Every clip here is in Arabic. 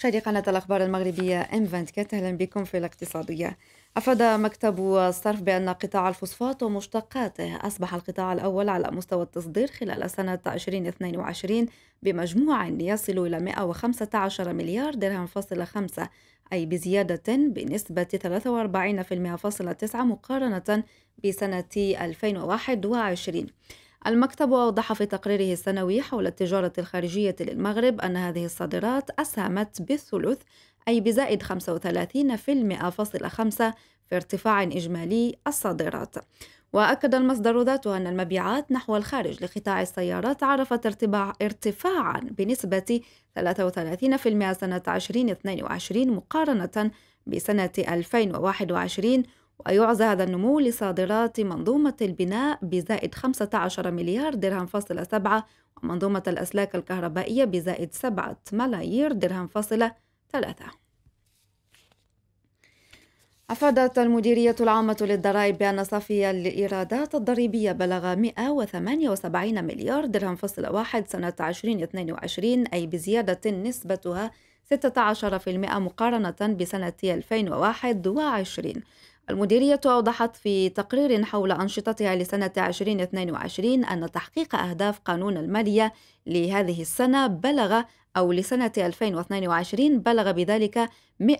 مشاهدي قناة الأخبار المغربية M24، أهلا بكم في الاقتصادية. أفاد مكتب الصرف بأن قطاع الفوسفات ومشتقاته أصبح القطاع الأول على مستوى التصدير خلال سنة 2022 بمجموع يصل إلى 115 مليار درهم فاصلة 5، أي بزيادة بنسبة 43.9% مقارنة بسنة 2021. المكتب أوضح في تقريره السنوي حول التجارة الخارجية للمغرب أن هذه الصادرات أسهمت بالثلث، أي بزائد 35.5% في ارتفاع إجمالي الصادرات. وأكد المصدر ذاته أن المبيعات نحو الخارج لقطاع السيارات عرفت ارتفاعا بنسبة 33% سنة 2022 مقارنة بسنة 2021، ويعزى هذا النمو لصادرات منظومة البناء بزائد 15 مليار درهم فاصلة 7، ومنظومة الأسلاك الكهربائية بزائد 7 ملايير درهم فاصلة 3. أفادت المديرية العامة للضرائب بأن صافي الإيرادات الضريبية بلغ 178 مليار درهم فاصلة 1 سنة 2022، أي بزيادة نسبتها 16% مقارنة بسنة 2021. المديرية أوضحت في تقرير حول أنشطتها لسنة 2022 أن تحقيق أهداف قانون المالية لهذه السنة بلغ أو لسنة 2022 بلغ بذلك 109%.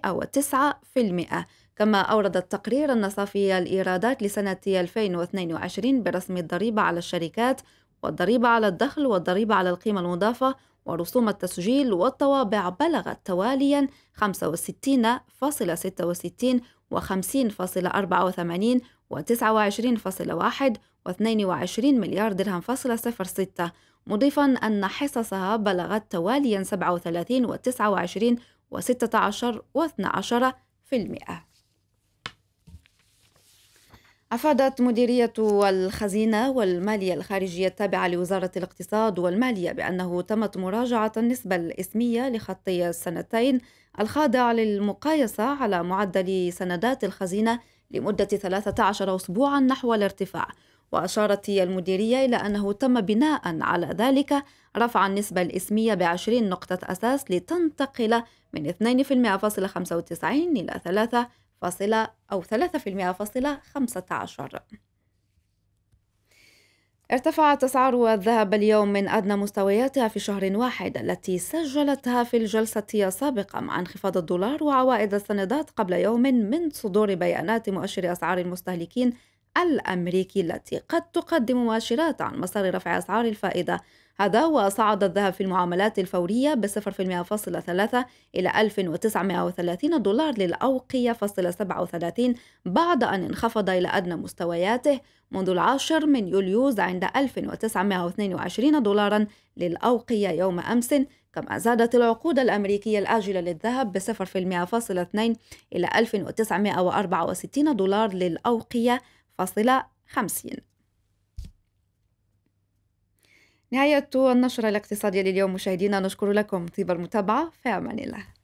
كما أورد التقرير أن صافي الإيرادات لسنة 2022 برسم الضريبة على الشركات والضريبة على الدخل والضريبة على القيمة المضافة ورسوم التسجيل والطوابع بلغت تواليا 65.66 و50.84 و29.1 و22 مليار درهم فاصلة 06، مضيفا أن حصصها بلغت تواليا 37 و29 و16 و12%. أفادت مديرية الخزينة والمالية الخارجية التابعة لوزارة الاقتصاد والمالية بأنه تمت مراجعة النسبة الإسمية لخط السنتين الخاضع للمقايسة على معدل سندات الخزينة لمدة 13 أسبوعا نحو الارتفاع. وأشارت المديرية إلى أنه تم بناء على ذلك رفع النسبة الإسمية ب20 نقطة أساس لتنتقل من 2.95 إلى 3.15%. ارتفعت أسعار الذهب اليوم من أدنى مستوياتها في شهر واحد التي سجلتها في الجلسة السابقة، مع انخفاض الدولار وعوائد السندات قبل يوم من صدور بيانات مؤشر أسعار المستهلكين الأمريكي التي قد تقدم مؤشرات عن مسار رفع أسعار الفائدة. هذا وصعد الذهب في المعاملات الفورية ب0.3 إلى 1930 دولار للأوقية فاصلة 37، بعد أن انخفض إلى أدنى مستوياته منذ 10 يوليوز عند 1922 دولارا للأوقية يوم أمس. كما زادت العقود الأمريكية الآجلة للذهب ب0.2 إلى 1964 دولار للأوقية فاصلة 50. نهاية النشرة الاقتصادية لليوم مشاهدينا، نشكر لكم طيب المتابعة، في أمان الله.